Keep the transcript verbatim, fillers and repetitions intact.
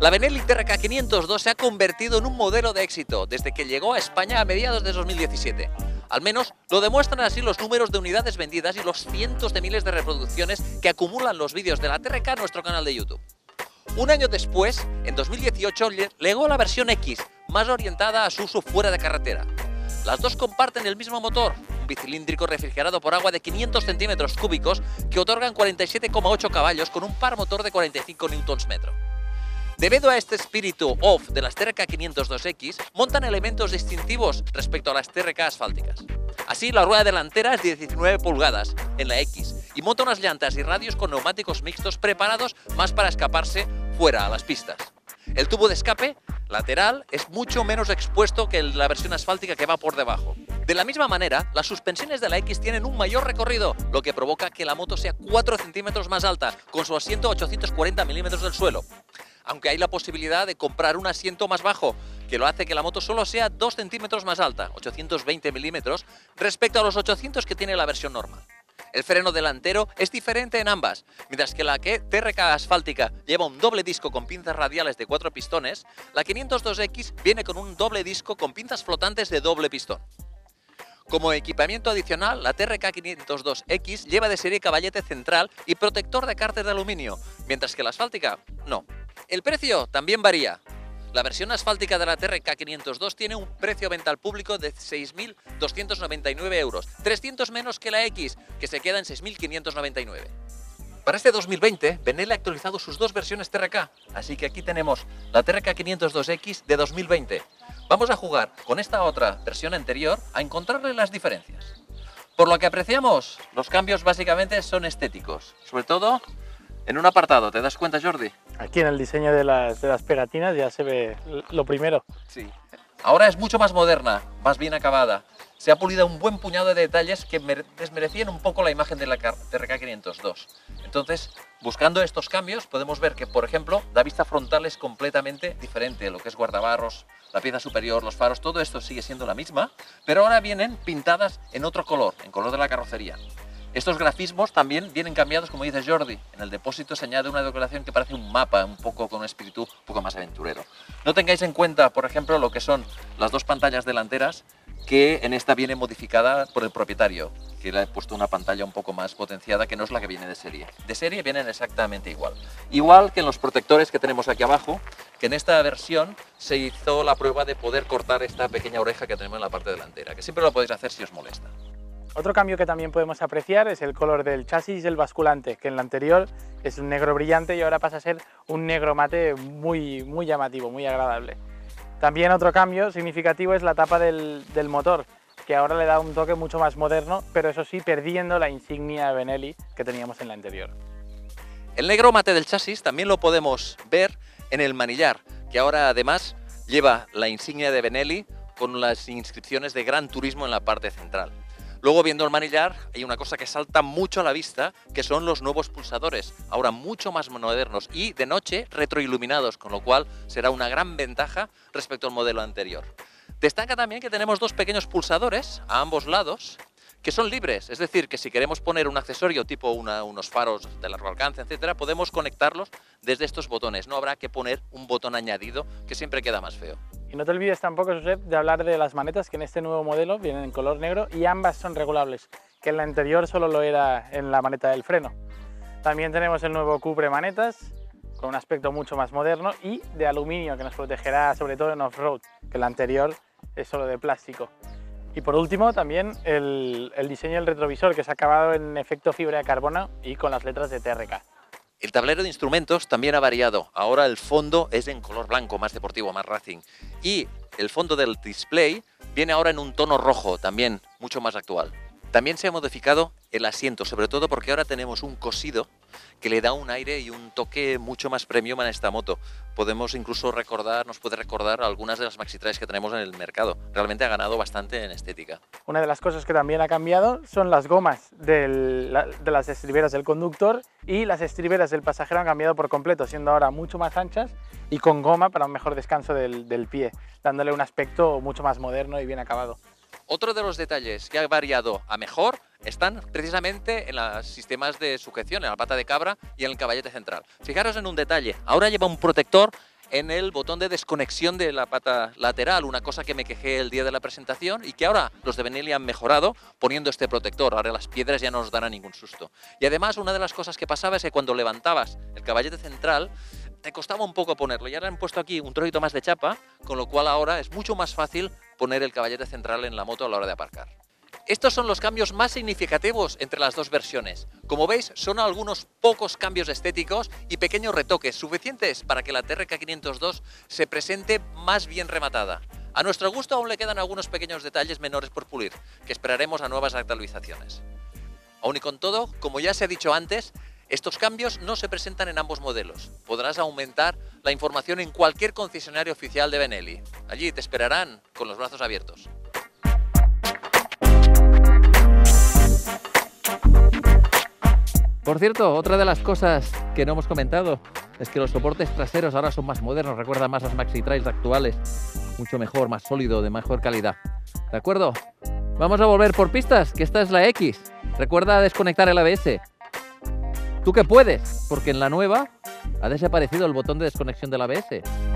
La Benelli T R K quinientos dos se ha convertido en un modelo de éxito desde que llegó a España a mediados de dos mil diecisiete. Al menos lo demuestran así los números de unidades vendidas y los cientos de miles de reproducciones que acumulan los vídeos de la T R K en nuestro canal de YouTube. Un año después, en dos mil dieciocho, llegó la versión X, más orientada a su uso fuera de carretera. Las dos comparten el mismo motor, un bicilíndrico refrigerado por agua de quinientos centímetros cúbicos que otorgan cuarenta y siete coma ocho caballos con un par motor de cuarenta y cinco newtons metro. Debido a este espíritu off de las T R K quinientos dos X, montan elementos distintivos respecto a las T R K asfálticas. Así, la rueda delantera es de diecinueve pulgadas en la X y monta unas llantas y radios con neumáticos mixtos preparados más para escaparse fuera a las pistas. El tubo de escape lateral es mucho menos expuesto que la versión asfáltica que va por debajo. De la misma manera, las suspensiones de la X tienen un mayor recorrido, lo que provoca que la moto sea cuatro centímetros más alta, con su asiento a ochocientos cuarenta milímetros del suelo. Aunque hay la posibilidad de comprar un asiento más bajo, que lo hace que la moto solo sea dos centímetros más alta, ochocientos veinte milímetros, respecto a los ochocientos que tiene la versión normal. El freno delantero es diferente en ambas, mientras que la que T R K asfáltica lleva un doble disco con pinzas radiales de cuatro pistones, la quinientos dos X viene con un doble disco con pinzas flotantes de doble pistón. Como equipamiento adicional, la T R K quinientos dos X lleva de serie caballete central y protector de cárter de aluminio, mientras que la asfáltica no. El precio también varía. La versión asfáltica de la T R K quinientos dos tiene un precio venta al público de seis mil doscientos noventa y nueve euros, trescientos menos que la X, que se queda en seis mil quinientos noventa y nueve. Para este dos mil veinte, Benelli ha actualizado sus dos versiones T R K, así que aquí tenemos la T R K quinientos dos X de dos mil veinte. Vamos a jugar con esta otra versión anterior a encontrarle las diferencias. Por lo que apreciamos, los cambios básicamente son estéticos, sobre todo en un apartado, ¿te das cuenta, Jordi? Aquí en el diseño de las, de las pegatinas ya se ve lo primero. Sí. Ahora es mucho más moderna, más bien acabada. Se ha pulido un buen puñado de detalles que desmerecían un poco la imagen de la T R K quinientos dos. Entonces, buscando estos cambios, podemos ver que, por ejemplo, la vista frontal es completamente diferente. Lo que es guardabarros, la pieza superior, los faros, todo esto sigue siendo la misma, pero ahora vienen pintadas en otro color, en color de la carrocería. Estos grafismos también vienen cambiados, como dice Jordi. En el depósito se añade una decoración que parece un mapa, un poco con un espíritu un poco más aventurero. No tengáis en cuenta, por ejemplo, lo que son las dos pantallas delanteras, que en esta viene modificada por el propietario, que le ha puesto una pantalla un poco más potenciada, que no es la que viene de serie. De serie vienen exactamente igual. Igual que en los protectores que tenemos aquí abajo, que en esta versión se hizo la prueba de poder cortar esta pequeña oreja que tenemos en la parte delantera, que siempre lo podéis hacer si os molesta. Otro cambio que también podemos apreciar es el color del chasis y el basculante, que en la anterior es un negro brillante y ahora pasa a ser un negro mate muy, muy llamativo, muy agradable. También otro cambio significativo es la tapa del, del motor, que ahora le da un toque mucho más moderno, pero eso sí perdiendo la insignia Benelli que teníamos en la anterior. El negro mate del chasis también lo podemos ver en el manillar, que ahora además lleva la insignia de Benelli con las inscripciones de Gran Turismo en la parte central. Luego, viendo el manillar, hay una cosa que salta mucho a la vista, que son los nuevos pulsadores, ahora mucho más modernos y de noche retroiluminados, con lo cual será una gran ventaja respecto al modelo anterior. Destaca también que tenemos dos pequeños pulsadores a ambos lados, que son libres, es decir, que si queremos poner un accesorio tipo una, unos faros de largo alcance, etcétera, podemos conectarlos desde estos botones. No habrá que poner un botón añadido, que siempre queda más feo. Y no te olvides tampoco, Josep, de hablar de las manetas, que en este nuevo modelo vienen en color negro y ambas son regulables, que en la anterior solo lo era en la maneta del freno. También tenemos el nuevo cubre manetas, con un aspecto mucho más moderno y de aluminio, que nos protegerá sobre todo en off-road, que la anterior es solo de plástico. Y por último, también el, el diseño del retrovisor, que se ha acabado en efecto fibra de carbono y con las letras de T R K. El tablero de instrumentos también ha variado. Ahora el fondo es en color blanco, más deportivo, más racing. Y el fondo del display viene ahora en un tono rojo, también mucho más actual. También se ha modificado el asiento, sobre todo porque ahora tenemos un cosido que le da un aire y un toque mucho más premium a esta moto. Podemos incluso recordar, nos puede recordar algunas de las maxi-trails que tenemos en el mercado. Realmente ha ganado bastante en estética. Una de las cosas que también ha cambiado son las gomas del, de las estriberas del conductor y las estriberas del pasajero han cambiado por completo, siendo ahora mucho más anchas y con goma para un mejor descanso del, del pie, dándole un aspecto mucho más moderno y bien acabado. Otro de los detalles que ha variado a mejor están precisamente en los sistemas de sujeción, en la pata de cabra y en el caballete central. Fijaros en un detalle, ahora lleva un protector en el botón de desconexión de la pata lateral, una cosa que me quejé el día de la presentación y que ahora los de Benelli han mejorado poniendo este protector. Ahora las piedras ya no nos darán ningún susto. Y además, una de las cosas que pasaba es que cuando levantabas el caballete central te costaba un poco ponerlo, y ahora han puesto aquí un trocito más de chapa, con lo cual ahora es mucho más fácil poner el caballete central en la moto a la hora de aparcar. Estos son los cambios más significativos entre las dos versiones. Como veis, son algunos pocos cambios estéticos y pequeños retoques suficientes para que la T R K quinientos dos se presente más bien rematada. A nuestro gusto aún le quedan algunos pequeños detalles menores por pulir, que esperaremos a nuevas actualizaciones. Aún y con todo, como ya se ha dicho antes, estos cambios no se presentan en ambos modelos. Podrás aumentar la información en cualquier concesionario oficial de Benelli. Allí te esperarán con los brazos abiertos. Por cierto, otra de las cosas que no hemos comentado es que los soportes traseros ahora son más modernos, recuerdan más a las Maxi Trails actuales, mucho mejor, más sólido, de mejor calidad. ¿De acuerdo? Vamos a volver por pistas, que esta es la X. Recuerda desconectar el A B S. Tú que puedes, porque en la nueva ha desaparecido el botón de desconexión del A B S.